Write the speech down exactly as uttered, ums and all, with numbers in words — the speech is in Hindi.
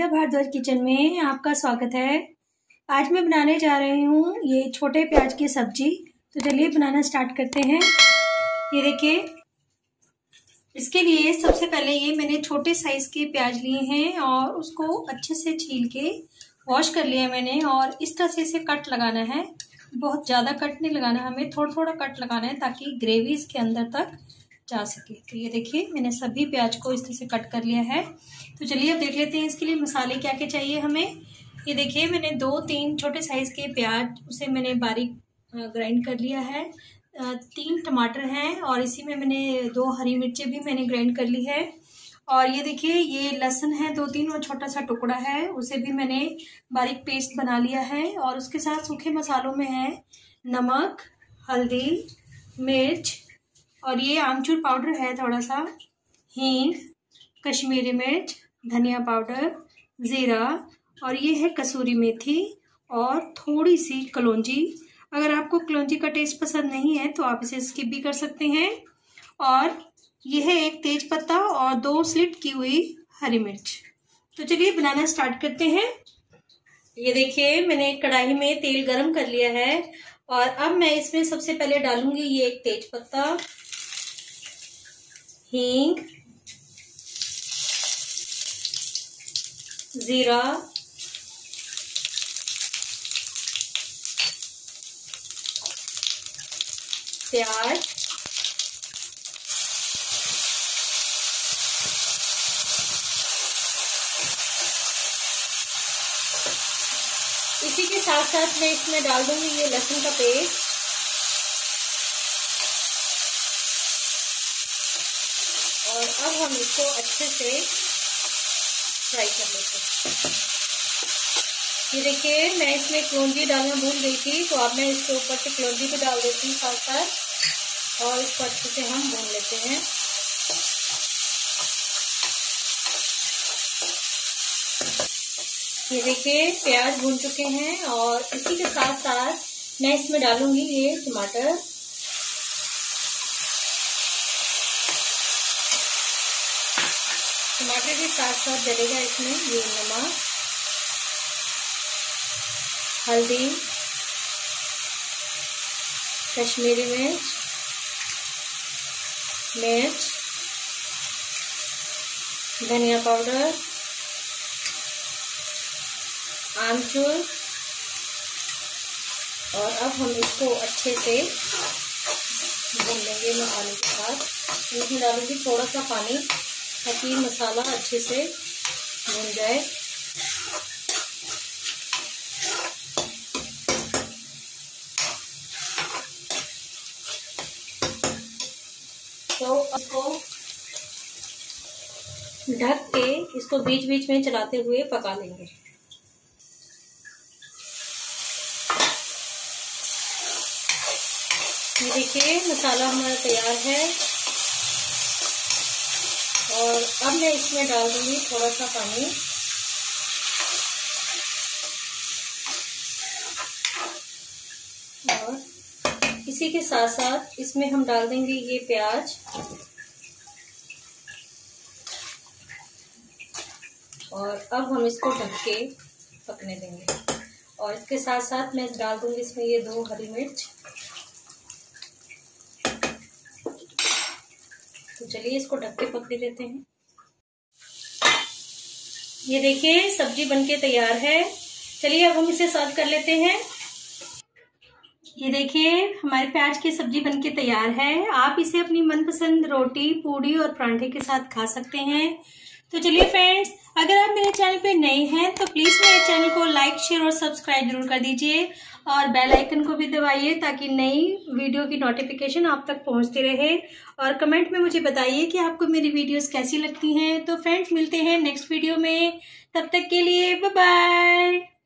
ललिता भारद्वाज किचन में आपका स्वागत है। आज मैं बनाने जा रही हूँ ये छोटे प्याज की सब्जी। तो चलिए बनाना स्टार्ट करते हैं। ये देखिए, इसके लिए सबसे पहले ये मैंने छोटे साइज़ के प्याज लिए हैं और उसको अच्छे से छील के वॉश कर लिया मैंने। और इस तरह से इसे कट लगाना है, बहुत ज़्यादा कट नहीं लगाना, हमें थोड़ा थोड़ा कट लगाना है ताकि ग्रेवी इसके अंदर तक जा सके। तो ये देखिए, मैंने सभी प्याज को इस तरह से कट कर लिया है। तो चलिए अब देख लेते हैं इसके लिए मसाले क्या क्या चाहिए हमें। ये देखिए, मैंने दो तीन छोटे साइज़ के प्याज, उसे मैंने बारीक ग्राइंड कर लिया है। तीन टमाटर हैं और इसी में मैंने दो हरी मिर्चें भी मैंने ग्राइंड कर ली है। और ये देखिए, ये लहसुन है दो तीन और छोटा सा टुकड़ा है, उसे भी मैंने बारीक पेस्ट बना लिया है। और उसके साथ सूखे मसालों में है नमक, हल्दी, मिर्च, और ये आमचूर पाउडर है थोड़ा सा, हींग, कश्मीरी मिर्च, धनिया पाउडर, ज़ीरा, और ये है कसूरी मेथी और थोड़ी सी कलौंजी। अगर आपको कलौंजी का टेस्ट पसंद नहीं है तो आप इसे स्किप भी कर सकते हैं। और ये है एक तेज पत्ता और दो स्लिट की हुई हरी मिर्च। तो चलिए बनाना स्टार्ट करते हैं। ये देखिए, मैंने कढ़ाई में तेल गरम कर लिया है और अब मैं इसमें सबसे पहले डालूंगी ये एक तेज पत्ता, हींग, जीरा, प्याज, इसी के साथ साथ मैं इसमें डाल दूंगी ये लहसुन का पेस्ट। और अब हम इसको अच्छे से फ्राई कर लेते हैं। ये देखिए, मैं इसमें कलौंजी डालना भूल गई थी, तो अब मैं इसके ऊपर से कलौंजी को डाल देती हूँ साथ साथ, और इसको अच्छे से हम भून लेते हैं। ये देखिए, प्याज भून चुके हैं और इसी के साथ साथ मैं इसमें डालूंगी ये टमाटर। टमाटर के साथ साथ डलेगा इसमें ये नमक, हल्दी, कश्मीरी मिर्च, मिर्च, धनिया पाउडर, आमचूर। और अब हम इसको अच्छे से भून लेंगे मसाले के साथ। इसमें डालूंगी थोड़ा सा पानी ताकि मसाला अच्छे से भून जाए। तो इसको ढक के इसको बीच बीच में चलाते हुए पका लेंगे। ये देखिए, मसाला हमारा तैयार है। और अब मैं इसमें डाल दूंगी थोड़ा सा पानी। और इसी के साथ साथ इसमें हम डाल देंगे ये प्याज और अब हम इसको ढक के पकने देंगे। और इसके साथ साथ मैं डाल दूंगी इसमें ये दो हरी मिर्च। तो चलिए इसको ढक के पकने देते हैं। ये देखिए, सब्जी बनके तैयार है। चलिए अब हम इसे सर्व कर लेते हैं। ये देखिए, हमारे प्याज की सब्जी बनके तैयार है। आप इसे अपनी मनपसंद रोटी, पूड़ी और परांठे के साथ खा सकते हैं। तो चलिए फ्रेंड्स, अगर आप मेरे चैनल पे नए हैं तो प्लीज़ मेरे चैनल को लाइक, शेयर और सब्सक्राइब जरूर कर दीजिए और बेल आइकन को भी दबाइए ताकि नई वीडियो की नोटिफिकेशन आप तक पहुंचती रहे। और कमेंट में मुझे बताइए कि आपको मेरी वीडियोस कैसी लगती हैं। तो फ्रेंड्स, मिलते हैं नेक्स्ट वीडियो में। तब तक के लिए बाय बाय।